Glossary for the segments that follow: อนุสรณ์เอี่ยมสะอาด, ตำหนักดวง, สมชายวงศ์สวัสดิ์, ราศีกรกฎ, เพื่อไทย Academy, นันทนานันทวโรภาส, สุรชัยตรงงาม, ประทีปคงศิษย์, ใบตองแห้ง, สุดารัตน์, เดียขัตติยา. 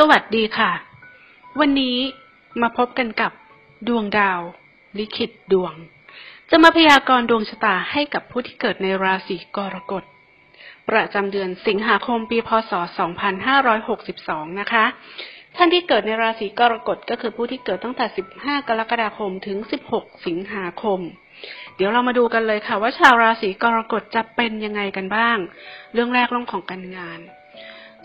สวัสดีค่ะวันนี้มาพบกันกับดวงดาวลิขิตดวงจะมาพยากรณ์ดวงชะตาให้กับผู้ที่เกิดในราศีกรกฎประจำเดือนสิงหาคมปีพ.ศ. 2562นะคะท่านที่เกิดในราศีกรกฎก็คือผู้ที่เกิดตั้งแต่15กรกฎาคมถึง16สิงหาคมเดี๋ยวเรามาดูกันเลยค่ะว่าชาวราศีกรกฎจะเป็นยังไงกันบ้างเรื่องแรกเรื่องของการงาน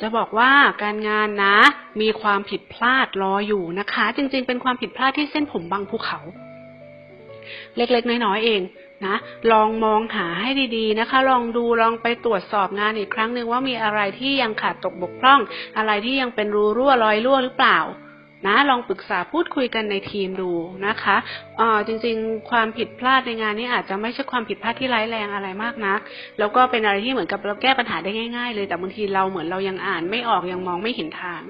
จะบอกว่าการงานนะมีความผิดพลาดรออยู่นะคะจริงๆเป็นความผิดพลาดที่เส้นผมบางภูเขาเล็กๆน้อยๆเองนะลองมองหาให้ดีๆนะคะลองดูลองไปตรวจสอบงานอีกครั้งหนึ่งว่ามีอะไรที่ยังขาดตกบกพร่องอะไรที่ยังเป็นรูรั่วรอยรั่วหรือเปล่านะลองปรึกษาพูดคุยกันในทีมดูนะคะจริงๆความผิดพลาดในงานนี้อาจจะไม่ใช่ความผิดพลาดที่ร้ายแรงอะไรมากนักแล้วก็เป็นอะไรที่เหมือนกับเราแก้ปัญหาได้ง่ายๆเลยแต่บางทีเราเหมือนเรายังอ่านไม่ออกยังมองไม่เห็นทาง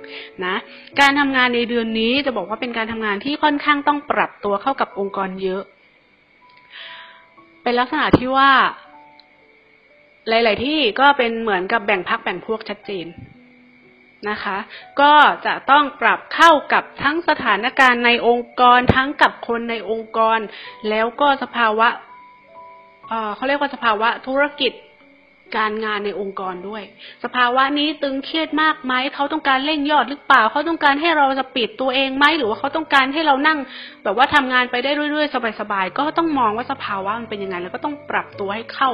นะการทำงานในเดือนนี้จะบอกว่าเป็นการทำงานที่ค่อนข้างต้องปรับตัวเข้ากับองค์กรเยอะเป็นลักษณะที่ว่าหลายๆที่ก็เป็นเหมือนกับแบ่งพรรคแบ่งพวกชัดเจนนะคะก็จะต้องปรับเข้ากับทั้งสถานการณ์ในองค์กรทั้งกับคนในองค์กรแล้วก็สภาวะเขาเรียกว่าสภาวะธุรกิจการงานในองค์กรด้วยสภาวะนี้ตึงเครียดมากไหมเขาต้องการเร่งยอดหรือเปล่าเขาต้องการให้เราจะปิดตัวเองไหมหรือว่าเขาต้องการให้เรานั่งแบบว่าทำงานไปได้เรื่อยๆสบายๆก็ต้องมองว่าสภาวะมันเป็นยังไงแล้วก็ต้องปรับตัวให้เข้า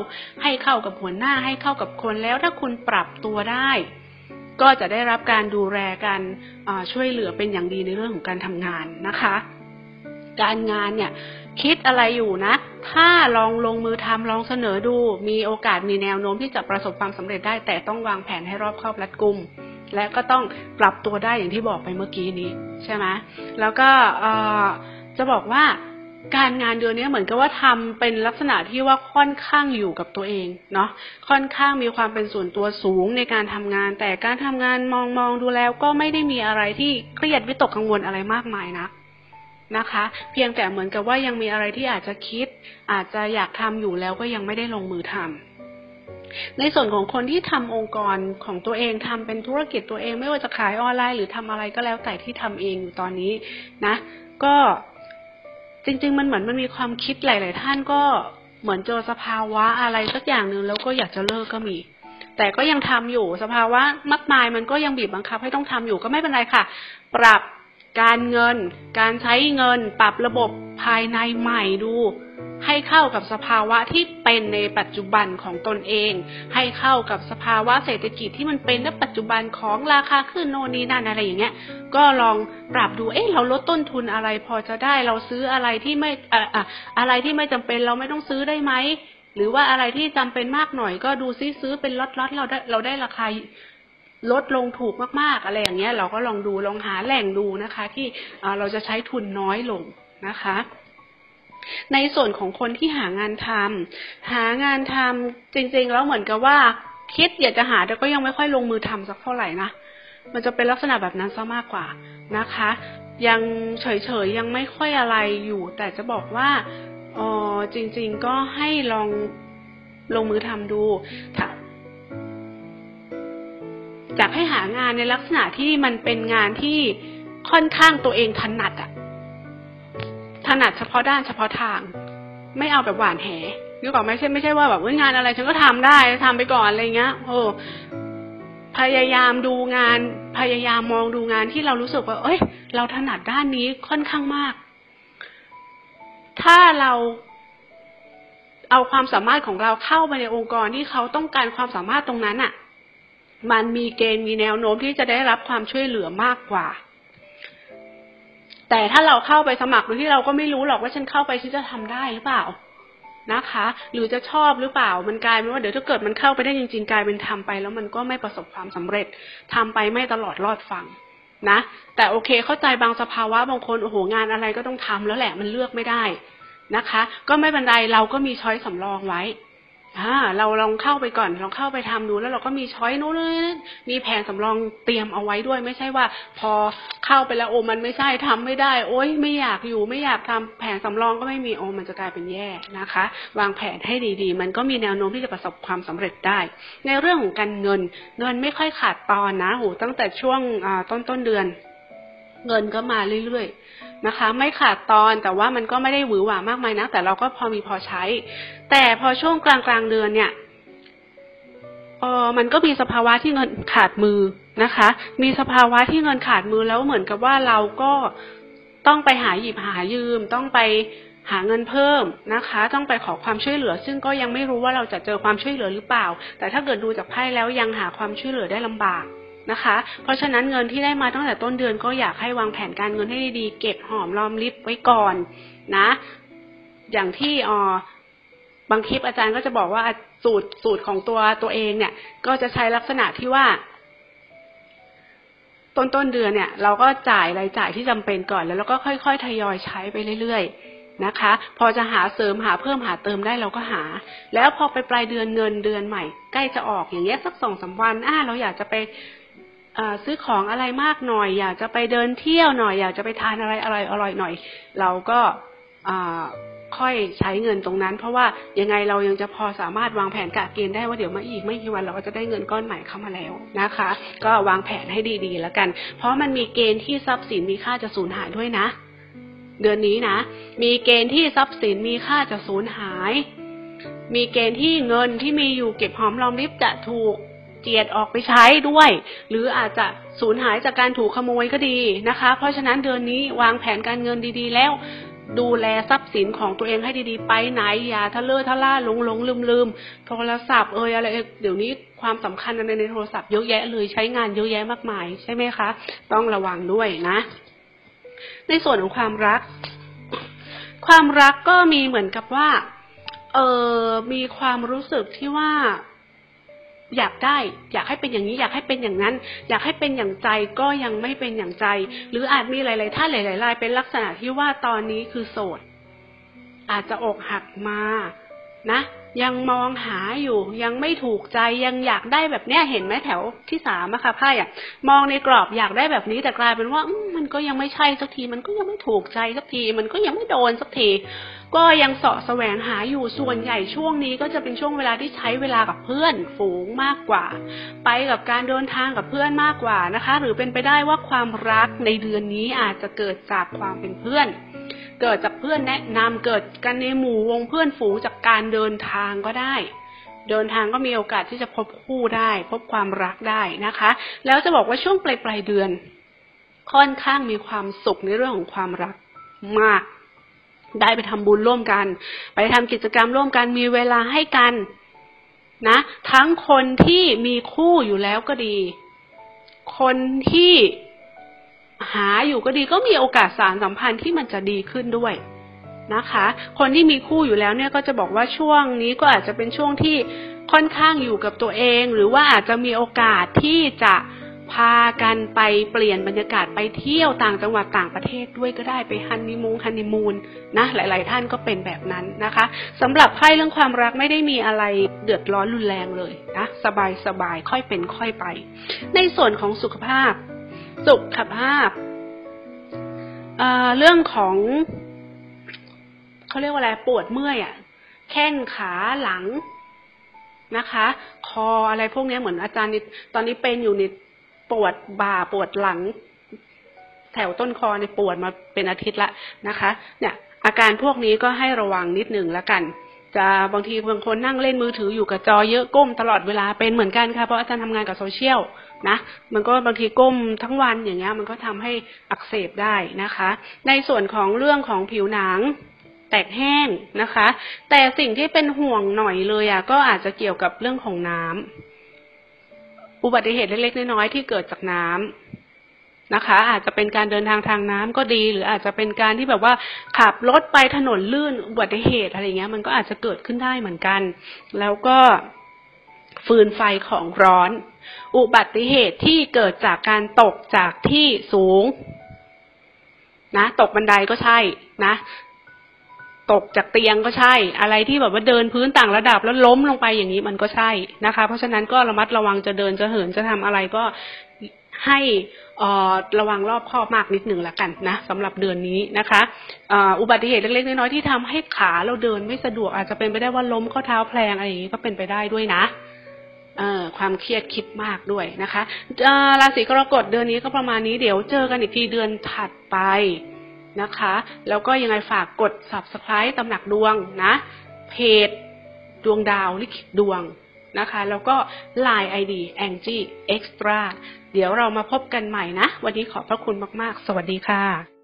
กับหัวหน้าให้เข้ากับคนแล้วถ้าคุณปรับตัวได้ก็จะได้รับการดูแลการช่วยเหลือเป็นอย่างดีในเรื่องของการทำงานนะคะการงานเนี่ยคิดอะไรอยู่นะถ้าลองลงมือทำลองเสนอดูมีโอกาสมีแนวโน้มที่จะประสบความสำเร็จได้แต่ต้องวางแผนให้รอบครอบรัดกุมและก็ต้องปรับตัวได้อย่างที่บอกไปเมื่อกี้นี้ใช่ไหมแล้วก็จะบอกว่าการงานเดือนนี้เหมือนกับว่าทำเป็นลักษณะที่ว่าค่อนข้างอยู่กับตัวเองเนาะค่อนข้างมีความเป็นส่วนตัวสูงในการทำงานแต่การทำงานมองดูแล้วก็ไม่ได้มีอะไรที่เครียดวิตกกังวลอะไรมากมายนะนะคะเพียงแต่เหมือนกับว่ายังมีอะไรที่อาจจะคิดอาจจะอยากทำอยู่แล้วก็ยังไม่ได้ลงมือทำในส่วนของคนที่ทำองค์กรของตัวเองทำเป็นธุรกิจตัวเองไม่ว่าจะขายออนไลน์หรือทำอะไรก็แล้วแต่ที่ทำเองอยู่ตอนนี้นะก็จริงๆมันเหมือนมันมีความคิดหลายๆท่านก็เหมือนเจอสภาวะอะไรสักอย่างหนึ่งแล้วก็อยากจะเลิกก็มีแต่ก็ยังทำอยู่สภาวะมากมายมันก็ยังบีบบังคับให้ต้องทำอยู่ก็ไม่เป็นไรค่ะปรับการเงินการใช้เงินปรับระบบภายในใหม่ดูให้เข้ากับสภาวะที่เป็นในปัจจุบันของตนเองให้เข้ากับสภาวะเศรษฐกิจที่มันเป็นในปัจจุบันของราคาขึ้นโน่นนี่นั่นอะไรอย่างเงี้ยก็ลองปรับดูเราลดต้นทุนอะไรพอจะได้เราซื้ออะไรที่ไม่จำเป็นเราไม่ต้องซื้อได้ไหมหรือว่าอะไรที่จำเป็นมากหน่อยก็ดูซิซื้อเป็นล็อตเราได้ราคาลดลงถูกมากๆอะไรอย่างเงี้ยเราก็ลองดูลองหาแหล่งดูนะคะที่เราจะใช้ทุนน้อยลงนะคะในส่วนของคนที่หางานทำจริงๆแล้วเหมือนกับว่าคิดอยากจะหาแต่ก็ยังไม่ค่อยลงมือทำสักเท่าไหร่นะมันจะเป็นลักษณะแบบนั้นซะมากกว่านะคะยังเฉยๆยังไม่ค่อยอะไรอยู่แต่จะบอกว่าจริงๆก็ให้ลองลงมือทำดูอยากให้หางานในลักษณะที่มันเป็นงานที่ค่อนข้างตัวเองถนัดเฉพาะด้านเฉพาะทางไม่เอาแบบหวานแหนึกออกไหมไม่ใช่ว่าแบบงานอะไรฉันก็ทำได้ทำไปก่อนอะไรเงี้ยพยายามดูงานพยายามมองดูงานที่เรารู้สึกว่าเราถนัดด้านนี้ค่อนข้างมากถ้าเราเอาความสามารถของเราเข้าไปในองค์กรที่เขาต้องการความสามารถตรงนั้นอ่ะมันมีเกณฑ์มีแนวโน้มที่จะได้รับความช่วยเหลือมากกว่าแต่ถ้าเราเข้าไปสมัครโดยที่เราก็ไม่รู้หรอกว่าฉันเข้าไปฉันจะทำได้หรือเปล่านะคะหรือจะชอบหรือเปล่ามันกลายเป็นว่าเดี๋ยวถ้าเกิดมันเข้าไปได้จริงๆกลายเป็นทำไปแล้วมันก็ไม่ประสบความสำเร็จทำไปไม่ตลอดรอดฟังนะแต่โอเคเข้าใจบางสภาวะบางคนงานอะไรก็ต้องทำแล้วแหละมันเลือกไม่ได้นะคะก็ไม่เป็นไรเราก็มีช้อยสำรองไว้ เราลองเข้าไปก่อนลองเข้าไปทำดูแล้วเราก็มีช้อยนู้นมีแผนสำรองเตรียมเอาไว้ด้วยไม่ใช่ว่าพอเข้าไปแล้วโอ้มันไม่ใช่ทำไม่ได้โอ๊ยไม่อยากอยู่ไม่อยากทำแผนสำรองก็ไม่มีโอ้มันจะกลายเป็นแย่นะคะวางแผนให้ดีๆมันก็มีแนวโน้มที่จะประสบความสำเร็จได้ในเรื่องของการเงินเงินไม่ค่อยขาดตอนนะโหตั้งแต่ช่วงต้นเดือนเงินก็มาเรื่อยๆนะคะไม่ขาดตอนแต่ว่ามันก็ไม่ได้หวือหวามากมายนะแต่เราก็พอมีพอใช้แต่พอช่วงกลางเดือนเนี่ยมันก็มีสภาวะที่เงินขาดมือนะคะมีสภาวะที่เงินขาดมือแล้วเหมือนกับว่าเราก็ต้องไปหาหยิบหายืมต้องไปหาเงินเพิ่มนะคะต้องไปขอความช่วยเหลือซึ่งก็ยังไม่รู้ว่าเราจะเจอความช่วยเหลือหรือเปล่าแต่ถ้าเกิดดูจากไพ่แล้วยังหาความช่วยเหลือได้ลำบากนะคะเพราะฉะนั้นเงินที่ได้มาตั้งแต่ต้นเดือนก็อยากให้วางแผนการเงินให้ดีๆเก็บหอมรอมริบไว้ก่อนนะอย่างที่บางคลิปอาจารย์ก็จะบอกว่าสูตรของตัวเองเนี่ยก็จะใช้ลักษณะที่ว่าต้นเดือนเนี่ยเราก็จ่ายรายจ่ายที่จำเป็นก่อนแล้วเราก็ค่อยๆทยอยใช้ไปเรื่อยๆนะคะพอจะหาเสริมหาเพิ่มหาเติมได้เราก็หาแล้วพอไปปลายเดือนเงินเดือนใหม่ใกล้จะออกอย่างเงี้ยสัก2-3 วันเราอยากจะไปซื้อของอะไรมากหน่อยอยากจะไปเดินเที่ยวหน่อยอยากจะไปทานอะไรอร่อยๆหน่อยเราก็ค่อยใช้เงินตรงนั้นเพราะว่ายังไงเรายังจะพอสามารถวางแผนกะเกณฑ์ได้ว่าเดี๋ยวมาอีกไม่กี่วันเราก็จะได้เงินก้อนใหม่เข้ามาแล้วนะคะก็วางแผนให้ดีๆแล้วกันเพราะมันมีเกณฑ์ที่ทรัพย์สินมีค่าจะสูญหายด้วยนะเดือนนี้นะมีเกณฑ์ที่ทรัพย์สินมีค่าจะสูญหายมีเกณฑ์ที่เงินที่มีอยู่เก็บหอมรอมริบจะถูกเจียดออกไปใช้ด้วยหรืออาจจะสูญหายจากการถูกขโมยก็ดีนะคะเพราะฉะนั้นเดือนนี้วางแผนการเงินดีๆแล้วดูแลทรัพย์สินของตัวเองให้ดีๆไปไหนอย่าทะเลาะหลงลืมโทรศัพท์อะไรเดี๋ยวนี้ความสำคัญในโทรศัพท์เยอะแยะเลยใช้งานเยอะแยะมากมายใช่ไหมคะต้องระวังด้วยนะในส่วนของความรักก็มีเหมือนกับว่ามีความรู้สึกที่ว่าอยากได้อยากให้เป็นอย่างนี้อยากให้เป็นอย่างนั้นอยากให้เป็นอย่างใจก็ยังไม่เป็นอย่างใจหรืออาจมีหลายๆท่านหลายๆรายเป็นลักษณะที่ว่าตอนนี้คือโสดอาจจะอกหักมานะยังมองหาอยู่ยังไม่ถูกใจยังอยากได้แบบเนี้ยเห็นไหมแถวที่3อะค่ะไพ่อะมองในกรอบอยากได้แบบนี้แต่กลายเป็นว่ามันก็ยังไม่ใช่สักทีมันก็ยังไม่ถูกใจสักทีมันก็ยังไม่โดนสักทีก็ยังเสาะแสวงหาอยู่ส่วนใหญ่ช่วงนี้ก็จะเป็นช่วงเวลาที่ใช้เวลากับเพื่อนฝูงมากกว่าไปกับการเดินทางกับเพื่อนมากกว่านะคะหรือเป็นไปได้ว่าความรักในเดือนนี้อาจจะเกิดจากความเป็นเพื่อนเกิดจากเพื่อนแนะนำเกิดกันในหมู่วงเพื่อนฝูงจากการเดินทางก็ได้เดินทางก็มีโอกาสที่จะพบคู่ได้พบความรักได้นะคะแล้วจะบอกว่าช่วงปลายเดือนค่อนข้างมีความสุขในเรื่องของความรักมากได้ไปทำบุญร่วมกันไปทำกิจกรรมร่วมกันมีเวลาให้กันนะทั้งคนที่มีคู่อยู่แล้วก็ดีคนที่หาอยู่ก็ดีก็มีโอกาสสารสัมพันธ์ที่มันจะดีขึ้นด้วยนะคะคนที่มีคู่อยู่แล้วเนี่ยก็จะบอกว่าช่วงนี้ก็อาจจะเป็นช่วงที่ค่อนข้างอยู่กับตัวเองหรือว่าอาจจะมีโอกาสที่จะพากันไปเปลี่ยนบรรยากาศไปเที่ยวต่างจังหวัดต่างประเทศด้วยก็ได้ไปฮันนีมูนนะหลายๆท่านก็เป็นแบบนั้นนะคะสำหรับไพ่เรื่องความรักไม่ได้มีอะไรเดือดร้อนรุนแรงเลยนะสบายค่อยเป็นค่อยไปในส่วนของสุขภาพเรื่องของเขาเรียกว่าอะไรปวดเมื่อยแข้งขาหลังนะคะคออะไรพวกนี้เหมือนอาจารย์ตอนนี้เป็นอยู่นิดปวดบ่าปวดหลังแถวต้นคอในปวดมาเป็นอาทิตย์ละนะคะเนี่ยอาการพวกนี้ก็ให้ระวังนิดนึงแล้วกันจะบางทีบางคนนั่งเล่นมือถืออยู่กับจอเยอะก้มตลอดเวลาเป็นเหมือนกันค่ะเพราะอาจารย์ทำงานกับโซเชียลนะมันก็บางทีก้มทั้งวันอย่างเงี้ยมันก็ทำให้อักเสบได้นะคะในส่วนของเรื่องของผิวหนังแตกแห้งนะคะแต่สิ่งที่เป็นห่วงหน่อยเลยก็อาจจะเกี่ยวกับเรื่องของน้ำอุบัติเหตุเล็กๆน้อยๆที่เกิดจากน้ำนะคะอาจจะเป็นการเดินทางทางน้ำก็ดีหรืออาจจะเป็นการที่แบบว่าขับรถไปถนนลื่นอุบัติเหตุอะไรเงี้ยมันก็อาจจะเกิดขึ้นได้เหมือนกันแล้วก็ฟืนไฟของร้อนอุบัติเหตุที่เกิดจากการตกจากที่สูงนะตกบันไดก็ใช่นะ ตกจากเตียงก็ใช่อะไรที่แบบว่าเดินพื้นต่างระดับแล้วล้มลงไปอย่างนี้มันก็ใช่นะคะเพราะฉะนั้นก็ระมัดระวังจะเดินจะเหินจะทำอะไรก็ให้ระวังรอบคอบมากนิดหนึ่งละกันนะสำหรับเดือนนี้นะคะอุบัติเหตุเล็กๆน้อยๆที่ทำให้ขาเราเดินไม่สะดวกอาจจะเป็นไปได้ว่าล้มข้อเท้าแพลงอะไรอย่างนี้ก็เป็นไปได้ด้วยนะความเครียดคิดมากด้วยนะคะราศีกรกฎเดือนนี้ก็ประมาณนี้เดี๋ยวเจอกันอีกทีเดือนถัดไปนะคะแล้วก็ยังไงฝากกด subscribe ตำหนักดวงนะเพจดวงดาวลิขิตดวงนะคะแล้วก็ Line ID Angie Extra เดี๋ยวเรามาพบกันใหม่นะวันนี้ขอบพระคุณมากๆสวัสดีค่ะ